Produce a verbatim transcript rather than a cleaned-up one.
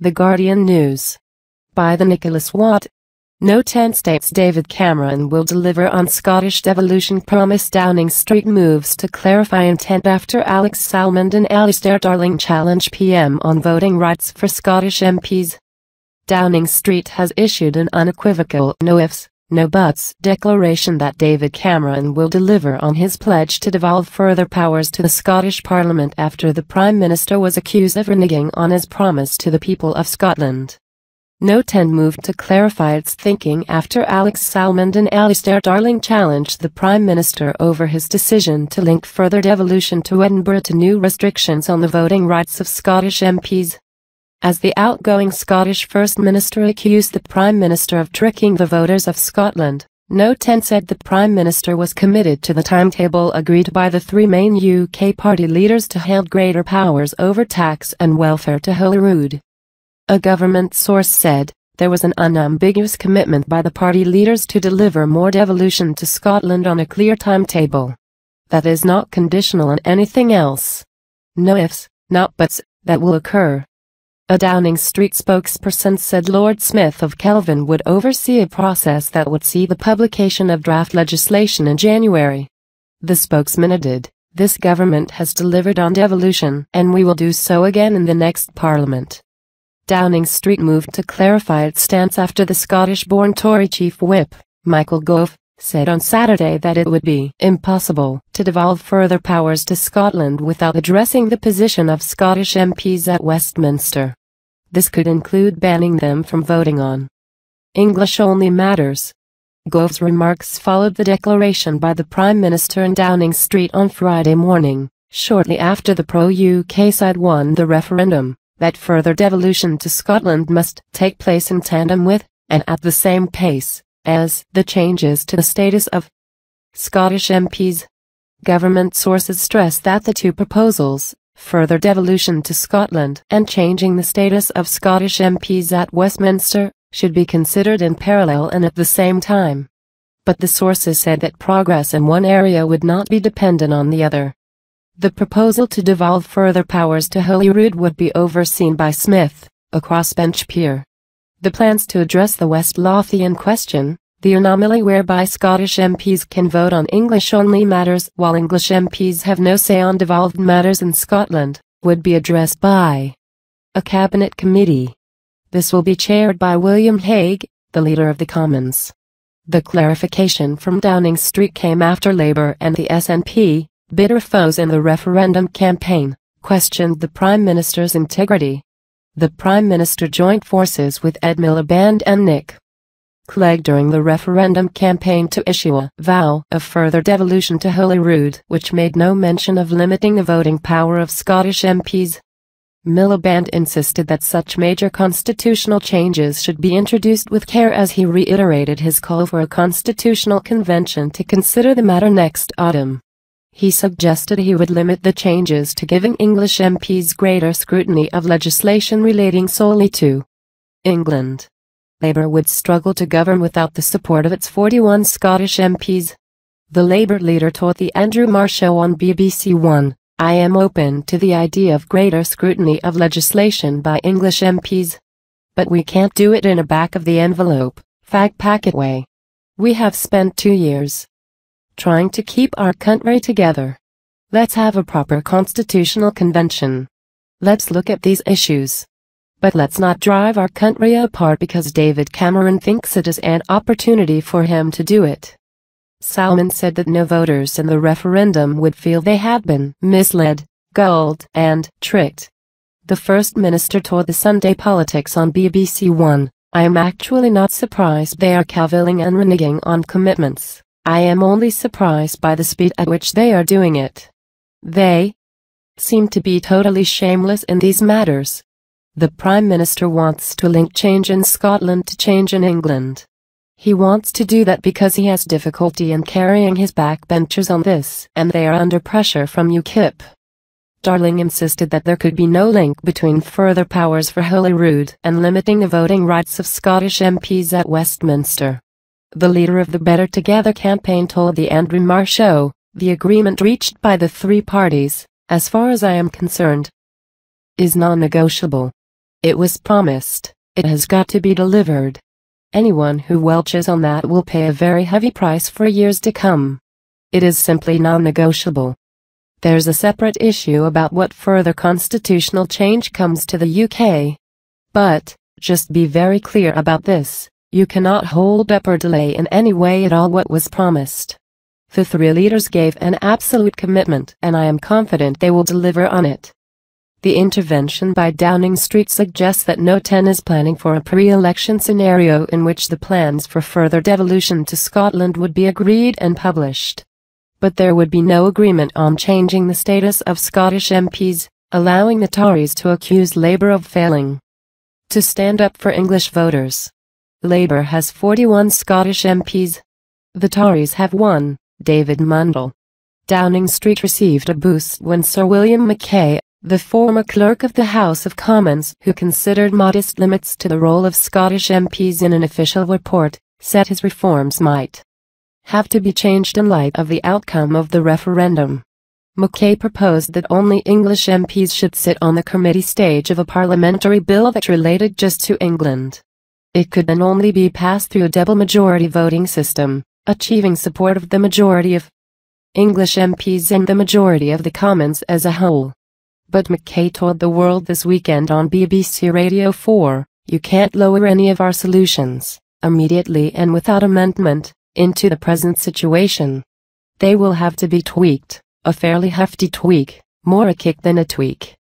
The Guardian News. By the Nicholas Watt. No ten states David Cameron will deliver on Scottish devolution promise. Downing Street moves to clarify intent after Alex Salmond and Alistair Darling challenge P M on voting rights for Scottish M Ps. Downing Street has issued an unequivocal no ifs, no buts declaration that David Cameron will deliver on his pledge to devolve further powers to the Scottish Parliament after the Prime Minister was accused of reneging on his promise to the people of Scotland. No ten moved to clarify its thinking after Alex Salmond and Alistair Darling challenged the Prime Minister over his decision to link further devolution to Edinburgh to new restrictions on the voting rights of Scottish M Ps. As the outgoing Scottish First Minister accused the Prime Minister of tricking the voters of Scotland, No ten said the Prime Minister was committed to the timetable agreed by the three main U K party leaders to hand greater powers over tax and welfare to Holyrood. A government source said, there was an unambiguous commitment by the party leaders to deliver more devolution to Scotland on a clear timetable. That is not conditional on anything else. No ifs, not buts, that will occur. A Downing Street spokesperson said Lord Smith of Kelvin would oversee a process that would see the publication of draft legislation in January. The spokesman added, "This government has delivered on devolution and we will do so again in the next Parliament." Downing Street moved to clarify its stance after the Scottish-born Tory chief whip, Michael Gove, said on Saturday that it would be impossible to devolve further powers to Scotland without addressing the position of Scottish M Ps at Westminster. This could include banning them from voting on English-only matters. Gove's remarks followed the declaration by the Prime Minister in Downing Street on Friday morning, shortly after the pro-U K side won the referendum, that further devolution to Scotland must take place in tandem with, and at the same pace, as the changes to the status of Scottish M Ps. Government sources stress that the two proposals, further devolution to Scotland and changing the status of Scottish M Ps at Westminster, should be considered in parallel and at the same time. But the sources said that progress in one area would not be dependent on the other. The proposal to devolve further powers to Holyrood would be overseen by Smith, a crossbench peer. The plans to address the West Lothian question, the anomaly whereby Scottish M Ps can vote on English-only matters while English M Ps have no say on devolved matters in Scotland, would be addressed by a cabinet committee. This will be chaired by William Hague, the leader of the Commons. The clarification from Downing Street came after Labour and the S N P, bitter foes in the referendum campaign, questioned the Prime Minister's integrity. The Prime Minister joined forces with Ed Miliband and Nick Clegg during the referendum campaign to issue a vow of further devolution to Holyrood, which made no mention of limiting the voting power of Scottish M Ps. Miliband insisted that such major constitutional changes should be introduced with care as he reiterated his call for a constitutional convention to consider the matter next autumn. He suggested he would limit the changes to giving English M Ps greater scrutiny of legislation relating solely to England. Labour would struggle to govern without the support of its forty-one Scottish M Ps. The Labour leader told the Andrew Marr show on B B C One, "I am open to the idea of greater scrutiny of legislation by English M Ps. But we can't do it in a back-of-the-envelope, fag-packet way. We have spent two years trying to keep our country together. Let's have a proper constitutional convention. Let's look at these issues. But let's not drive our country apart because David Cameron thinks it is an opportunity for him to do it." Salmond said that no voters in the referendum would feel they had been misled, gulled and tricked. The First Minister told the Sunday Politics on B B C One, "I am actually not surprised they are cavilling and reneging on commitments. I am only surprised by the speed at which they are doing it. They seem to be totally shameless in these matters." The Prime Minister wants to link change in Scotland to change in England. He wants to do that because he has difficulty in carrying his backbenchers on this and they are under pressure from U KIP. Darling insisted that there could be no link between further powers for Holyrood and limiting the voting rights of Scottish M Ps at Westminster. The leader of the Better Together campaign told the Andrew Marr show, "The agreement reached by the three parties, as far as I am concerned, is non-negotiable. It was promised. It has got to be delivered. Anyone who welches on that will pay a very heavy price for years to come. It is simply non-negotiable. There's a separate issue about what further constitutional change comes to the U K. But, just be very clear about this, you cannot hold up or delay in any way at all what was promised. The three leaders gave an absolute commitment, and I am confident they will deliver on it. The intervention by Downing Street suggests that No ten is planning for a pre-election scenario in which the plans for further devolution to Scotland would be agreed and published. But there would be no agreement on changing the status of Scottish M Ps, allowing the Tories to accuse Labour of failing to stand up for English voters. Labour has forty-one Scottish M Ps. The Tories have one, David Mundell. Downing Street received a boost when Sir William McKay, the former clerk of the House of Commons, who considered modest limits to the role of Scottish M Ps in an official report, said his reforms might have to be changed in light of the outcome of the referendum. McKay proposed that only English M Ps should sit on the committee stage of a parliamentary bill that related just to England. It could then only be passed through a double majority voting system, achieving support of the majority of English M Ps and the majority of the Commons as a whole. But McKay told the world this weekend on B B C Radio four, "You can't lower any of our solutions, immediately and without amendment, into the present situation. They will have to be tweaked, a fairly hefty tweak, more a kick than a tweak.